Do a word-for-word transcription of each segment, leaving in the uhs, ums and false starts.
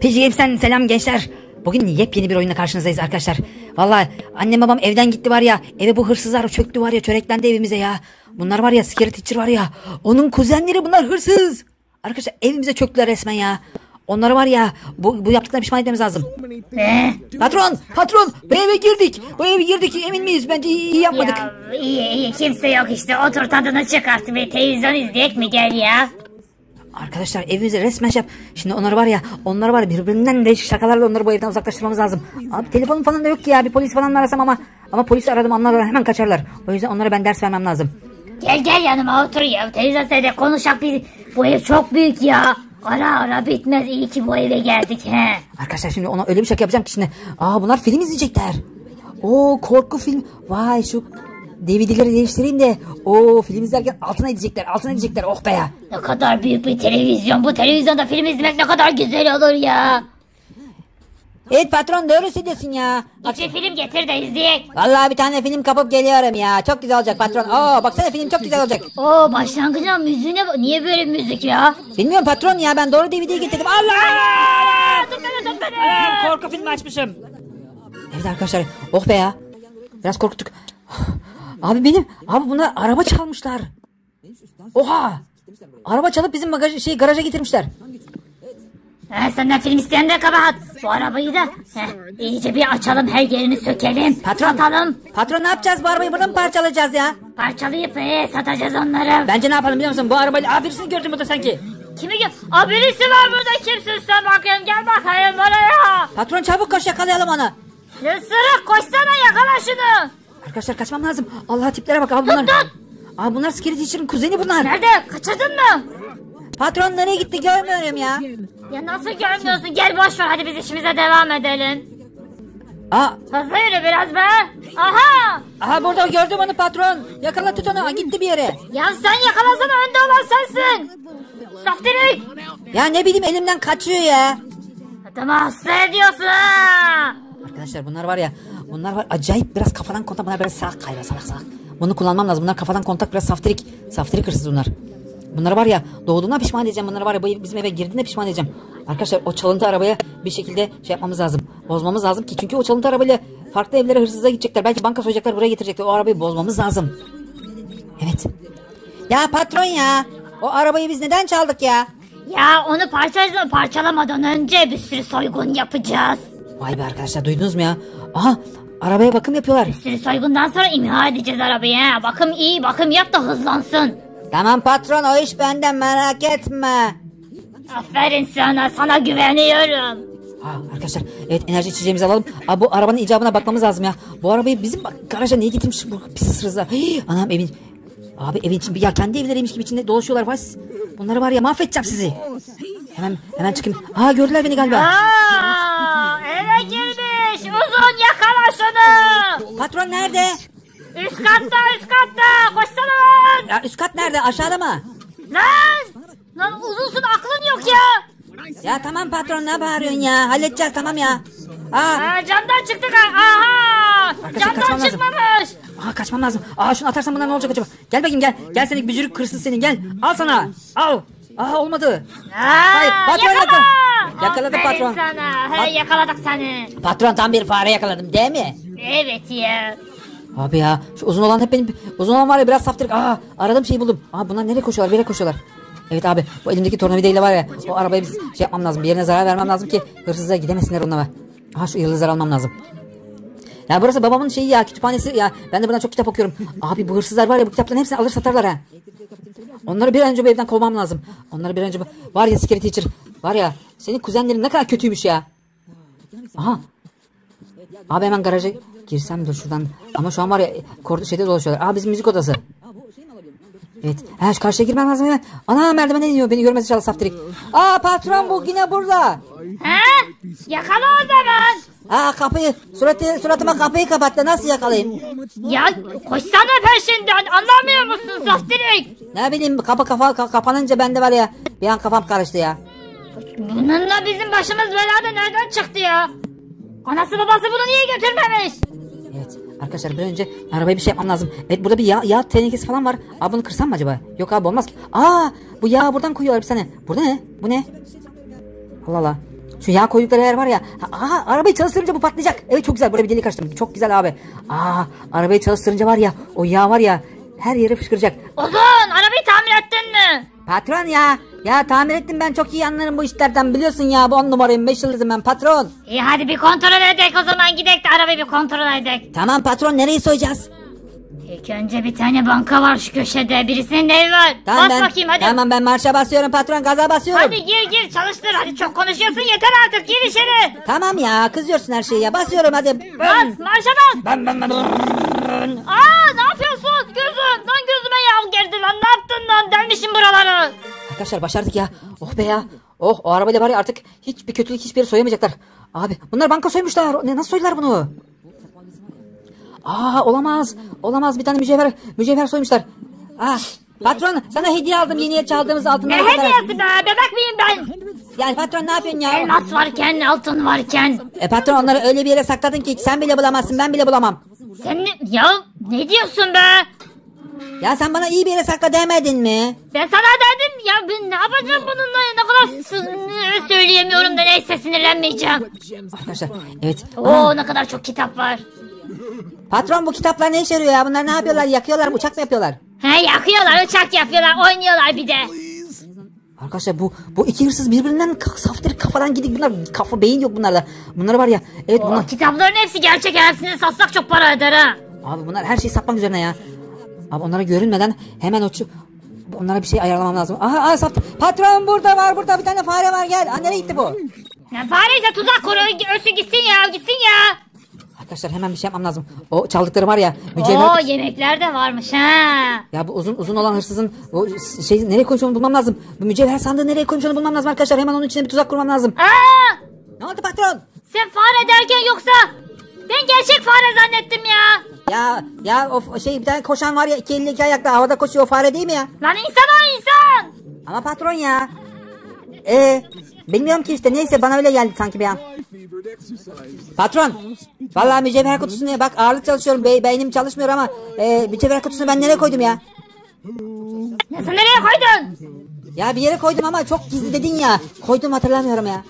P J Gemsen selam gençler. Bugün yepyeni bir oyunla karşınızdayız arkadaşlar. Vallahi annem babam evden gitti var ya. Eve bu hırsızlar çöktü var ya. Çöreklendi evimize ya. Bunlar var ya, Scary Teacher var ya. Onun kuzenleri bunlar hırsız. Arkadaşlar evimize çöktüler resmen ya. Onları var ya bu, bu yaptıklarına pişman etmemiz lazım. Ne? Patron, patron bu eve girdik. Bu eve girdik emin miyiz? Bence iyi, iyi yapmadık. Ya, iyi iyi kimse yok işte. Otur tadını çıkart ve televizyon izleyek mi gel ya? Arkadaşlar evimize resmen şey yap. Şimdi onları var ya, onları var ya, birbirinden değişik şakalarla onları bu evden uzaklaştırmamız lazım. Abi telefonum falan da yok ki ya, bir polis falan arasam ama ama polisi aradım onlar hemen kaçarlar. O yüzden onlara ben ders vermem lazım. Gel gel yanıma otur ya, televizyon seyde konuşak bir, bu ev çok büyük ya. Ara ara bitmez, iyi ki bu eve geldik he. Arkadaşlar şimdi ona öyle bir şaka yapacağım ki şimdi. Aa bunlar film izleyecekler. Oo korku film. Vay şu D V D'leri değiştireyim de o film izlerken altına edecekler, altına edecekler, oh be ya. Ne kadar büyük bir televizyon, bu televizyonda film izlemek ne kadar güzel olur ya. Evet patron doğru söylüyorsun ya. İki film getir de izleyek. Vallahi bir tane film kapıp geliyorum ya, çok güzel olacak patron. Oo baksana film çok güzel olacak. Oo başlangıcına müziğine niye böyle müzik ya? Bilmiyorum patron ya, ben doğru D V D'yi getirdim. Allah! Tut beni, tut beni. Aram, korku filmi açmışım. Evet arkadaşlar, oh be ya. Biraz korktuk. Abi benim, abi bunlar araba çalmışlar. Oha! Araba çalıp bizim bagaj, şey, garaja getirmişler. He, senden film isteyen de kabahat. Bu arabayı da heh, iyice bir açalım, her yerini sökelim. Patron, satalım. Patron ne yapacağız, bu arabayı buradan parçalayacağız ya? Parçalayıp e, satacağız onları. Bence ne yapalım biliyor musun, bu arabayı, aa birisini gördüm burada sanki. Kimi gör? Aa birisi var burada, kimsin sen bakayım, gel bakayım buraya. Patron çabuk koş, yakalayalım onu. Hırsırık koşsana, yakala şunu. Arkadaşlar kaçmam lazım. Allah tiplere bak abi bunlar. Tut tut. Abi bunlar Scary Teacher'ın kuzeni bunlar. Nerede? Kaçırdın mı? Patron nereye gitti görmüyorum ya. Ya nasıl görmüyorsun? Gel boş ver, hadi biz işimize devam edelim. Aa. Hızlı yürü biraz be. Aha. Aha burada gördüm onu patron. Yakala, tut onu. Aa, gitti bir yere. Ya sen yakalasana, önde olan sensin. Saftirik. Ya ne bileyim elimden kaçıyor ya. Adamı hasta ediyorsun ha. Arkadaşlar bunlar var ya. Bunlar var acayip, biraz kafadan kontak, bunlar biraz sağ kayra salak salak. Bunu kullanmam lazım, bunlar kafadan kontak, biraz saftirik. Saftirik hırsız bunlar. Bunlar var ya doğduğuna pişman edeceğim, bunlar var ya bizim eve girdiğinde pişman edeceğim. Arkadaşlar o çalıntı arabaya bir şekilde şey yapmamız lazım. Bozmamız lazım ki çünkü o çalıntı arabayla farklı evlere hırsızlığa gidecekler. Belki banka soyacaklar, buraya getirecekler, o arabayı bozmamız lazım. Evet. Ya patron ya, o arabayı biz neden çaldık ya? Ya onu parçaladım, parçalamadan önce bir sürü soygun yapacağız. Vay be arkadaşlar, duydunuz mu ya? Aha arabaya bakım yapıyorlar. Bir sürü soygundan sonra imha edeceğiz arabayı he. Bakım iyi, bakım yap da hızlansın. Tamam patron, o iş benden, merak etme. Aferin sana, sana güveniyorum. Ha, arkadaşlar evet, enerji içeceğimizi alalım. Aa, bu arabanın icabına bakmamız lazım ya. Bu arabayı bizim bak, garaja niye getirmiş bu pis hırsızlar? Hii, anam evin. Abi evin için ya, kendi evleriymiş gibi içinde dolaşıyorlar var. Bunları var ya mahvedeceğim sizi. Hemen hemen çıkayım. Aa gördüler beni galiba. Aa, eve girmiş. Uzun yakala şunu. Patron nerede? Üst katta, üst katta. Koşsana lan. Ya üst kat nerede? Aşağıda mı? Lan. Lan uzunsun, aklın yok ya. Ya tamam patron, ne bağırıyorsun ya? Halledeceğiz tamam ya. Aa, Aa camdan çıktık. Aha. Arkadaşlar, camdan çıkmamış. Aa kaçmam lazım. Aa şunu atarsan bunlar ne olacak acaba? Gel bakayım gel. Gel seni bücürük hırsız senin, gel. Al sana. Al. Aha olmadı. Aa, hayır, patron yakala. Yakaladım patron. Sana. He, yakaladık seni. Patron tam bir fare yakaladım değil mi? Evet ya. Abi ya şu uzun olan hep benim. Uzun olan var ya biraz saftırık. Aa aradım şeyi buldum. Aa bunlar nereye koşuyorlar? Bir yere koşuyorlar. Evet abi bu elimdeki tornavidayla var ya o arabayı biz şey yapmam lazım. Bir yerine zarar vermem lazım ki hırsızlar gidemesinler onunla. Aha şu yıldızları almam lazım. Ya burası babamın şeyi ya, kütüphanesi ya. Ben de buradan çok kitap okuyorum. Abi bu hırsızlar var ya bu kitapların hepsini alır satarlar ha. Onları bir an önce bu evden kovmam lazım. Onları bir an önce... Var ya Scary Teacher. Var ya senin kuzenlerin ne kadar kötüymüş ya. Aha. Abi hemen garaja girsem dur şuradan. Ama şu an var ya şeyde dolaşıyorlar. Aa bizim müzik odası. Evet. Ha şu karşıya girmem lazım hemen. Ana merdivene iniyor. Beni görmez inşallah saftirik. Aa patron bu yine burada. He? Yakala o zaman. Ha kapıyı. Suratı, suratıma kapıyı kapattı. Nasıl yakalayayım? Ya koşsana peşinden. Anlamıyor musun saftirik? Ne bileyim kapı kafa, kapanınca bende var ya. Bir an kafam karıştı ya. Bununla bizim başımız belada nereden çıktı ya? Anası babası bunu niye götürmemiş? Evet. Arkadaşlar bir önce arabaya bir şey yapmam lazım. Evet burada bir yağ, yağ tenekesi falan var. Abi bunu kırsam mı acaba? Yok abi olmaz ki. Aa bu yağı buradan koyuyorlar bir sene. Burada ne? Bu ne? Allah Allah. Şu yağ koydukları yer var ya. Aha, arabayı çalıştırınca bu patlayacak. Evet çok güzel, buraya bir delik açtım. Çok güzel abi. Aa, arabayı çalıştırınca var ya, o yağ var ya, her yere fışkıracak. Uzun, arabayı tamir ettin mi? Patron ya. Ya tamir ettim, ben çok iyi anlarım bu işlerden, biliyorsun ya, bu on numarayım, beş yıldızım ben patron. İyi hadi bir kontrol edek o zaman, gidek de arabayı bir kontrol edek. Tamam patron, nereyi soyacağız? İlk önce bir tane banka var şu köşede, birisinin evi var. Tamam, bas ben, bakayım hadi. Tamam ben marşa basıyorum patron, gaza basıyorum. Hadi gir gir çalıştır, hadi çok konuşuyorsun yeter artık, gir içeri. Tamam ya, kızıyorsun her şeyi ya, basıyorum hadi. Bas marşa bas. Ben ben ben. Aa ne yapıyorsun gözüm, lan gözüme yağ girdi lan, ne yaptın lan, delmişim buraları. Arkadaşlar başardık ya. Oh be ya. Oh, o arabayla var ya artık hiçbir kötülük, hiçbir yere soyamayacaklar. Abi bunlar banka soymuşlar. Ne, nasıl soydular bunu? Aa olamaz. Olamaz, bir tane mücevher mücevher soymuşlar. Ah patron, sana hediye aldım yeni çaldığımız altınlar. Ne hediyesi be? Bebek miyim ben? Yani patron ne yapıyorsun ya? Elmas varken, altın varken. E patron onları öyle bir yere sakladın ki sen bile bulamazsın, ben bile bulamam. Sen ne, ya ne diyorsun be? Ya sen bana iyi bir yere sakla demedin mi? Ben sana dedim ya, ben ne yapacağım bununla, ne kadar söyleyemiyorum da neyse, sinirlenmeyeceğim. Arkadaşlar evet. Oo ne kadar çok kitap var. Patron bu kitaplar ne işe yarıyor ya, bunlar ne yapıyorlar, yakıyorlar mı, uçak mı yapıyorlar? He yakıyorlar, uçak yapıyorlar, oynuyorlar bir de. Arkadaşlar bu bu iki hırsız birbirinden saftir, kafadan gidik bunlar, kafa beyin yok bunlarda. Bunlar var ya evet. Oo, bunlar. Kitapların hepsi gerçek, hepsini satsak çok para eder ha. Abi bunlar her şeyi satmak üzerine ya. Abi onlara görünmeden hemen o onlara bir şey ayarlamam lazım. Aha, aha sattım. Patron burada var, burada bir tane fare var, gel. Aa, nereye gitti bu? Ya fareyse tuzak kuru, ölsün gitsin ya, gitsin ya. Arkadaşlar hemen bir şey yapmam lazım. O çaldıkları var ya. Mücevher... Oo yemekler de varmış ha. Ya bu uzun uzun olan hırsızın o şey nereye konuştuğunu bulmam lazım. Bu mücevher sandığı nereye konuştuğunu bulmam lazım arkadaşlar. Hemen onun içine bir tuzak kurmam lazım. Aa! Ne oldu patron? Sen fare derken yoksa ben gerçek fare zannettim ya. Ya ya o şey bir tane koşan var ya, iki elli iki ayakla havada koşuyor, o fare değil mi ya? Lan insan o, insan. Ama patron ya. Ee, bilmiyorum ki işte, neyse bana öyle geldi sanki bir an. Patron vallahi mücevher kutusunu, bak ağırlık çalışıyorum, be beynim çalışmıyor ama e, mücevher kutusunu ben nereye koydum ya? Ya sen nereye koydun? Ya bir yere koydum ama çok gizli dedin ya. Koydum hatırlamıyorum ya.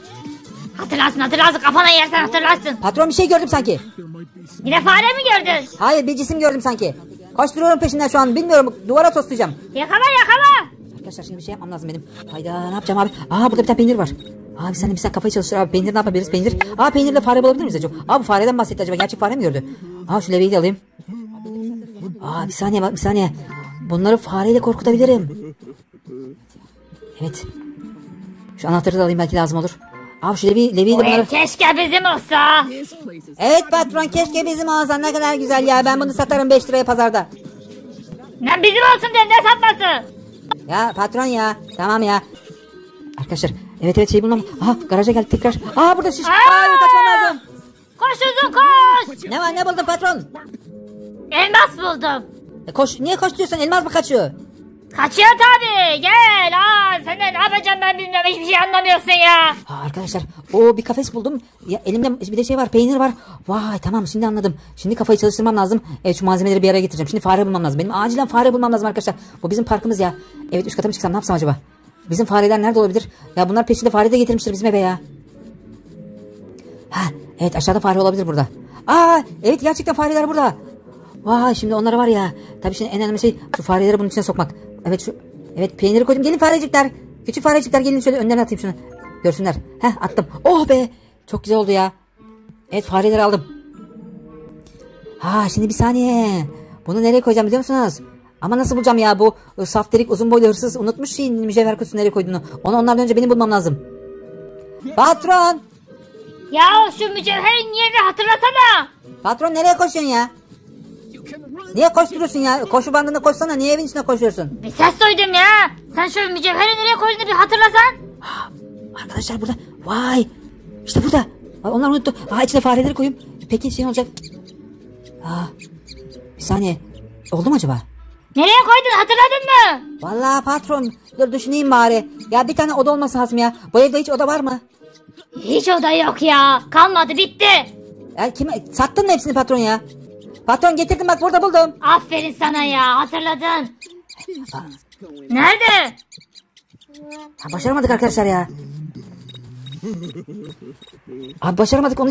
Hatırlarsın hatırlarsın, kafana yersen hatırlarsın. Patron bir şey gördüm sanki. Yine fare mi gördün? Hayır, bir cisim gördüm sanki. Koşturuyorum peşinden şu an, bilmiyorum, duvara toslayacağım. Yakala yakala. Arkadaşlar şimdi bir şey yapmam lazım benim. Hayda ne yapacağım abi? Aa burada bir tane peynir var. Abi sen de bir sen kafayı çalıştır abi, peynir ne yapabiliriz peynir? Aa peynirle fare bulabilir miyiz acaba? Aa bu fareden bahsetti acaba, gerçek fare mi gördü? Aa şu levyeyi de alayım. Aa bir saniye bak bir saniye. Bunları fareyle korkutabilirim. Evet. Şu anahtarı da alayım, belki lazım olur. Abi şu Levi, Levi'yi de bunları... Keşke bizim olsa. Evet patron keşke bizim olsa, ne kadar güzel ya, ben bunu satarım beş liraya pazarda. Lan bizim olsun dedim, ne satması? Ya patron ya, tamam ya. Arkadaşlar evet evet şey bulmam. Aha garaja geldik tekrar. Aha burada şiş. Aa, Aa kaçmam lazım. Koş uzun koş. Ne var, ne buldun patron? Elmas buldum. E, koş, niye koş diyorsun, elmas mı kaçıyor? Kaçıyor tabi, gel. Aa, sen ne yapacağım ben bilmiyorum, hiçbir şey anlamıyorsun ya. Ha, arkadaşlar o bir kafes buldum ya, elimde bir de şey var, peynir var. Vay tamam, şimdi anladım, şimdi kafayı çalıştırmam lazım. Evet şu malzemeleri bir araya getireceğim, şimdi fare bulmam lazım benim, acilen fare bulmam lazım arkadaşlar. Bu bizim parkımız ya. Evet üst kata mı çıksam, ne yapsam acaba? Bizim fareler nerede olabilir? Ya bunlar peşinde fare de getirmiştir bizim eve ya. Ha, evet aşağıda fare olabilir burada. Aa evet gerçekten fareler burada. Vay şimdi onları var ya, tabii şimdi en önemli şey şu fareleri bunun içine sokmak. Evet şu, evet peyniri koydum. Gelin farecikler. Küçük farecikler gelin, şöyle önlerine atayım şunu. Görsünler. Heh attım. Oh be. Çok güzel oldu ya. Evet fareleri aldım. Ha şimdi bir saniye. Bunu nereye koyacağım biliyor musunuz? Ama nasıl bulacağım ya, bu saftirik uzun boylu hırsız unutmuş şeyin mücevher kutusunu nereye koyduğunu. Onu onlardan önce benim bulmam lazım. Patron. Ya şu mücevherin yerini hatırlasana. Patron nereye koşuyorsun ya? Niye koşturuyorsun ya? Koşu bandında koşsana. Niye evin içine koşuyorsun? Bir ses duydum ya. Sen şu mücevheri nereye koyduğunu bir hatırlasan. Arkadaşlar burada. Vay. İşte burada. Onlar unuttu. Aa içine fareleri koyayım. Peki şey olacak. Aa. Bir saniye. Oldu mu acaba? Nereye koydun? Hatırladın mı? Vallahi patron. Dur düşüneyim bari. Ya bir tane oda olması lazım ya. Bu evde hiç oda var mı? Hiç oda yok ya. Kalmadı, bitti. Ya kime? Sattın mı hepsini patron ya? Patron getirdim bak, burada buldum. Aferin sana ya, hatırladın. Nerede? Ha, başaramadık arkadaşlar ya. Abi başaramadık, onu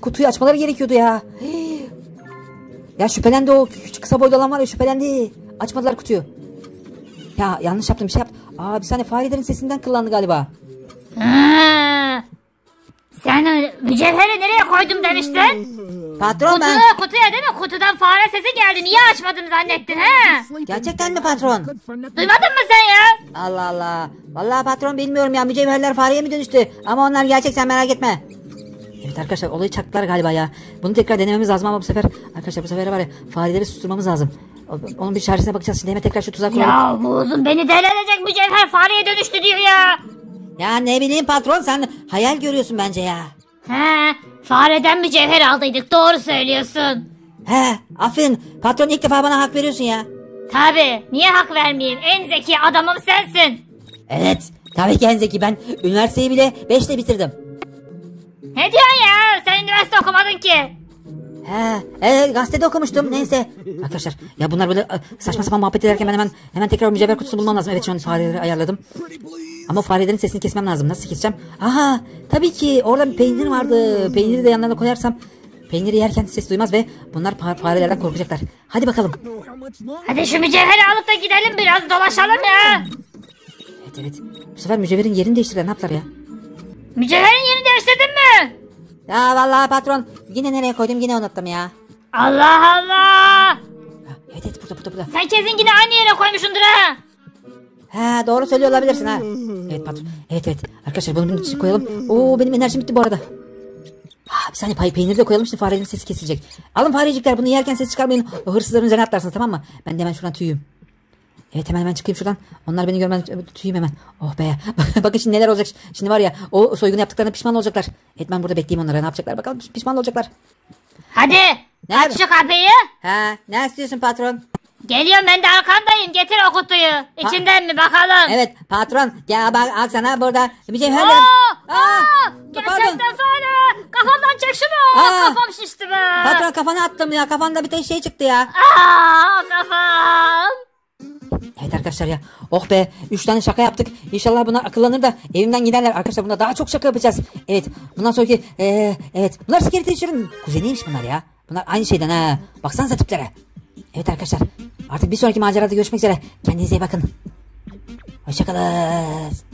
kutuyu açmaları gerekiyordu ya. Ya şüphelendi o küçük kısa boylu olan var ya, şüphelendi. Açmadılar kutuyu. Ya yanlış yaptım, bir şey yaptım. Aa, bir saniye, farelerin sesinden kıllandı galiba. Ha, sen mücevheri nereye koydum demiştin? Patron kutuda, ben... Kutuya değil mi? Kutudan fare sesi geldi. Niye açmadım zannettin he? Gerçekten mi patron? Duymadın mı sen ya? Allah Allah. Vallahi patron bilmiyorum ya. Mücevherler fareye mi dönüştü? Ama onlar gerçek, sen merak etme. Evet arkadaşlar, olayı çaktılar galiba ya. Bunu tekrar denememiz lazım ama bu sefer. Arkadaşlar bu sefer var ya, fareleri susturmamız lazım. Onun bir çaresine bakacağız. Şimdi hemen tekrar şu tuzağa kuralım. Ya bu uzun beni deli edecek, mücevher fareye dönüştü diyor ya. Ya ne bileyim patron, sen hayal görüyorsun bence ya. He, fareden mücevher aldıydık, doğru söylüyorsun. He, aferin patron, ilk defa bana hak veriyorsun ya. Tabi, niye hak vermeyeyim, en zeki adamım sensin. Evet tabii ki en zeki, ben üniversiteyi bile beşle bitirdim. Ne diyorsun ya, sen üniversite okumadın ki. He, e, gazetede okumuştum, neyse. Arkadaşlar ya bunlar böyle saçma sapan muhabbet ederken ben hemen hemen tekrar mücevher kutusu bulmam lazım. Evet şu an fareleri ayarladım. Ama farelerin sesini kesmem lazım. Nasıl keseceğim? Aha, tabii ki orada bir peynir vardı. Peyniri de yanlarına koyarsam peyniri yerken ses duymaz ve bunlar farelerden korkacaklar. Hadi bakalım. Hadi şu mücevheri alıp da gidelim, biraz dolaşalım ya. Evet evet. Bu sefer mücevherin yerini değiştirdiler. Ne yaptılar ya? Mücevherin yerini değiştirdin mi? Ya vallahi patron, yine nereye koydum yine unuttum ya. Allah Allah. Evet evet, burada burada burada. Sen kesin yine aynı yere koymuşsundur ha. He, doğru söylüyor olabilirsin ha. Evet patron. Evet evet. Arkadaşlar bunu bunun için koyalım. Oo, benim enerjim bitti bu arada. Ha, bir saniye, pay peyniri de koyalım, şimdi farelerin sesi kesilecek. Alın farecikler, bunu yerken ses çıkarmayın. O hırsızların üzerine atlarsınız, tamam mı? Ben de hemen şuradan tüyüyüm. Evet hemen hemen çıkayım şuradan. Onlar beni görmeden tüyüm hemen. Oh be. Bakın şimdi neler olacak. Şimdi var ya, o soygunu yaptıklarına pişman olacaklar. Evet ben burada bekleyeyim onlara. Ne yapacaklar bakalım, pişman olacaklar. Hadi. Ne aç şu kapıyı. Ha, ne istiyorsun patron? Geliyorum, ben de arkandayım. Getir o kutuyu. İçinden mi bakalım? Evet patron. Ya bak aksana burada. Bir şey hemen. Gerçekten fare. Kafamdan çek şunu. Aa, kafam şişti be. Patron kafana attım ya. Kafanda bir tane şey çıktı ya. Aa, kafam. Evet arkadaşlar ya, oh be, üç tane şaka yaptık. İnşallah bunlar akıllanır da evimden giderler. Arkadaşlar bunda daha çok şaka yapacağız. Evet bundan sonraki ee, evet bunlar Scary Teacher'ın kuzeniymiş bunlar ya. Bunlar aynı şeyden ha. Baksanıza tiplere. Evet arkadaşlar, artık bir sonraki macerada görüşmek üzere. Kendinize iyi bakın. Hoşçakalın.